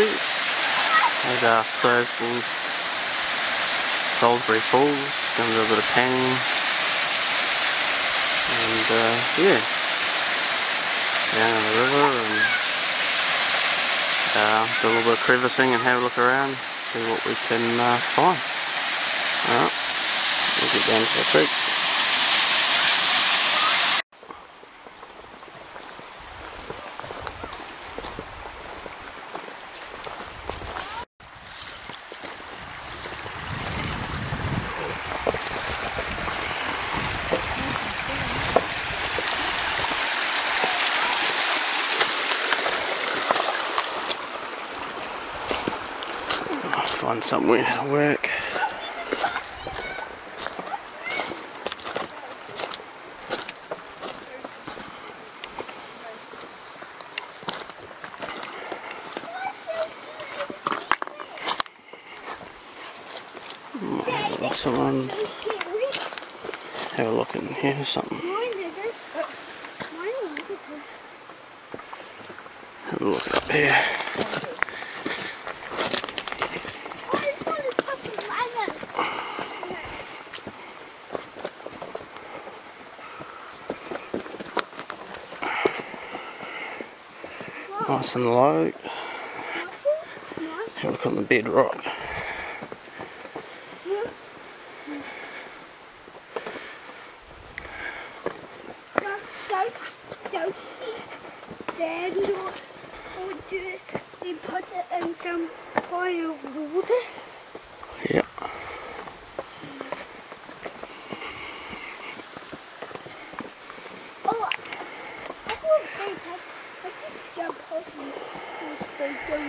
Derby. There's our circles, Salisbury Falls, done a little bit of panning, and yeah, down in the river, and do a little bit of crevicing and have a look around, see what we can find. Alright, we'll get down to the creek. Find somewhere to work. Someone have a look in here or something. Have a look up here. Nice and low. Have a look on the bedrock. Sand or dirt, then put it in some kind of water. Yep. Oh, I thought I could jump off and stay down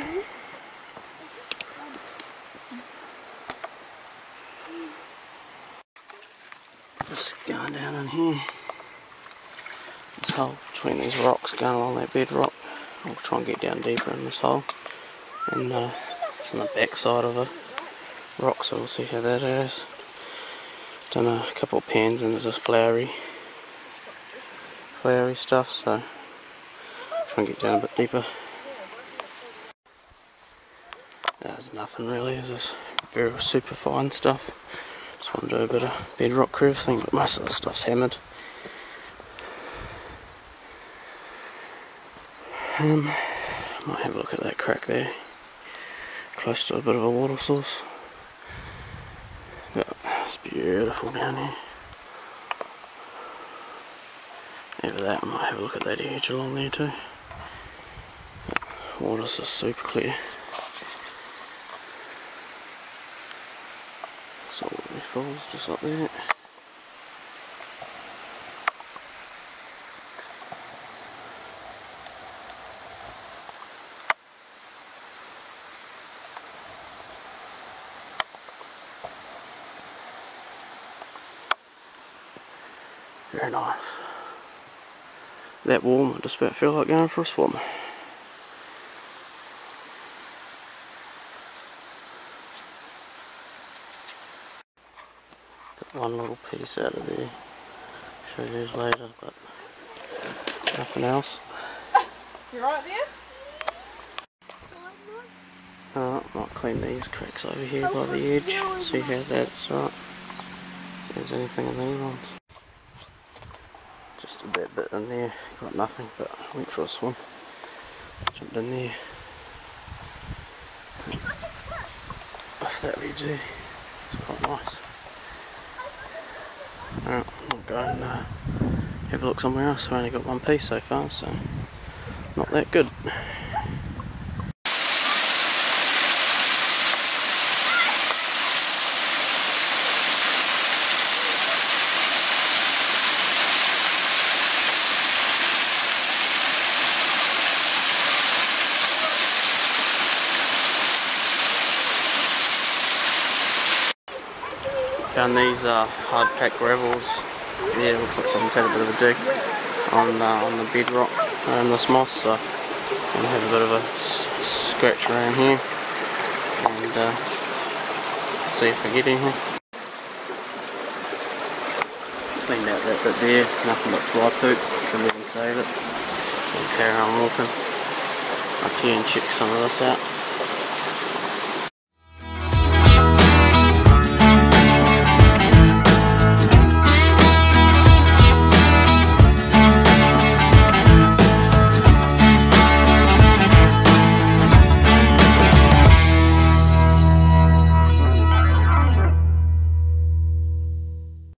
there. Just going down in here. This hole between these rocks, going along that bedrock. We'll try and get down deeper in this hole, and on the back side of a rock, so we'll see how that is. Done a couple of pans, and there's this flowery stuff, so try and get down a bit deeper. There's nothing really, there's this very super fine stuff. Just want to do a bit of bedrock crevicing, but most of the stuff's hammered. Might have a look at that crack there, close to a bit of a water source. Yep, it's beautiful down here. Over that, I might have a look at that edge along there too. Yep, water's just super clear. Salisbury Falls just up there. Very nice. That warm, I just about feel like going for a swim. Got one little piece out of there. Show you later, but nothing else. You right there? Might clean these cracks over here by the edge. See how that's right. If there's anything in these ones. Just a bit in there, got nothing, but I went for a swim, jumped in there. Off that ridge, it's quite nice. Alright, I'll go and have a look somewhere else. I've only got one piece so far, so not that good. Found these hard-packed gravels. Yeah, looks like someone's had a bit of a dig on the bedrock and this moss, so I'm going to have a bit of a scratch around here and see if I get in here. Cleaned out that bit there, nothing but fly poop, couldn't even save it. So I'll carry on walking. I can check some of this out.